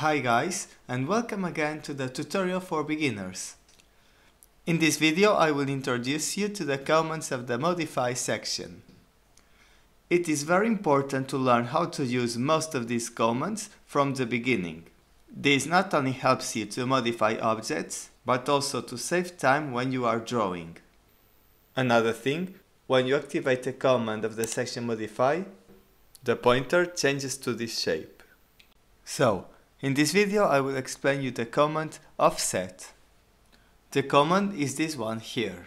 Hi guys, and welcome again to the tutorial for beginners. In this video I will introduce you to the commands of the modify section. It is very important to learn how to use most of these commands from the beginning. This not only helps you to modify objects, but also to save time when you are drawing. Another thing, when you activate a command of the section modify, the pointer changes to this shape. So, in this video I will explain you the command offset. The command is this one here,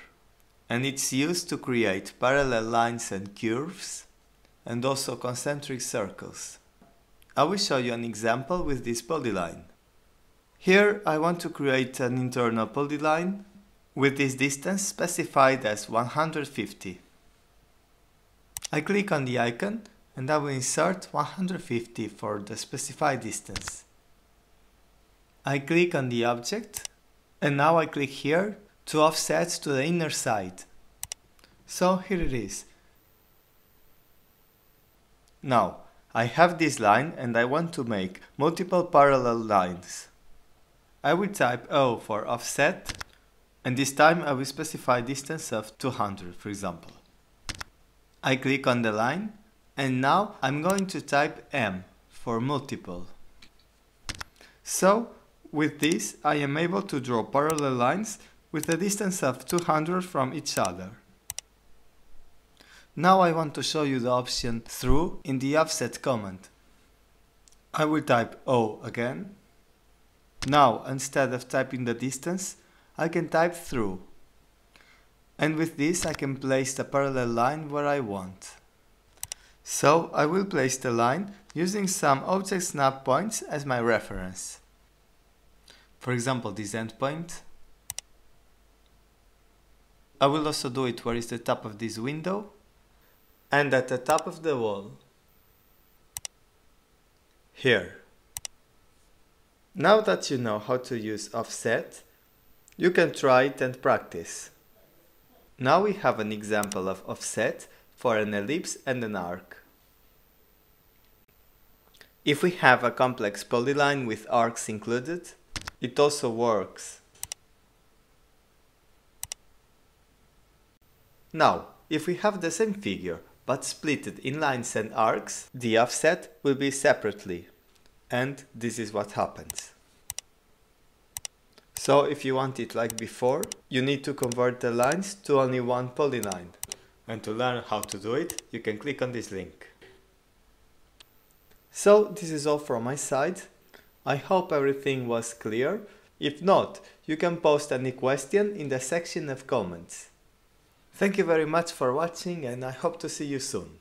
and it's used to create parallel lines and curves, and also concentric circles. I will show you an example with this polyline. Here I want to create an internal polyline with this distance specified as 150. I click on the icon and I will insert 150 for the specified distance. I click on the object and now I click here to offset to the inner side. So here it is. Now, I have this line and I want to make multiple parallel lines. I will type O for offset, and this time I will specify distance of 200, for example. I click on the line, and now I'm going to type M for multiple. So, with this I am able to draw parallel lines with a distance of 200 from each other. Now I want to show you the option through in the offset command. I will type O again. Now, instead of typing the distance, I can type through. And with this I can place the parallel line where I want. So I will place the line using some object snap points as my reference. For example, this endpoint. I will also do it where is the top of this window and at the top of the wall. Here. Now that you know how to use offset, you can try it and practice. Now we have an example of offset for an ellipse and an arc. If we have a complex polyline with arcs included, it also works. Now, if we have the same figure, but split it in lines and arcs, the offset will be separately. And this is what happens. So if you want it like before, you need to convert the lines to only one polyline. And to learn how to do it, you can click on this link. So this is all from my side. I hope everything was clear. If not, you can post any question in the section of comments. Thank you very much for watching, and I hope to see you soon.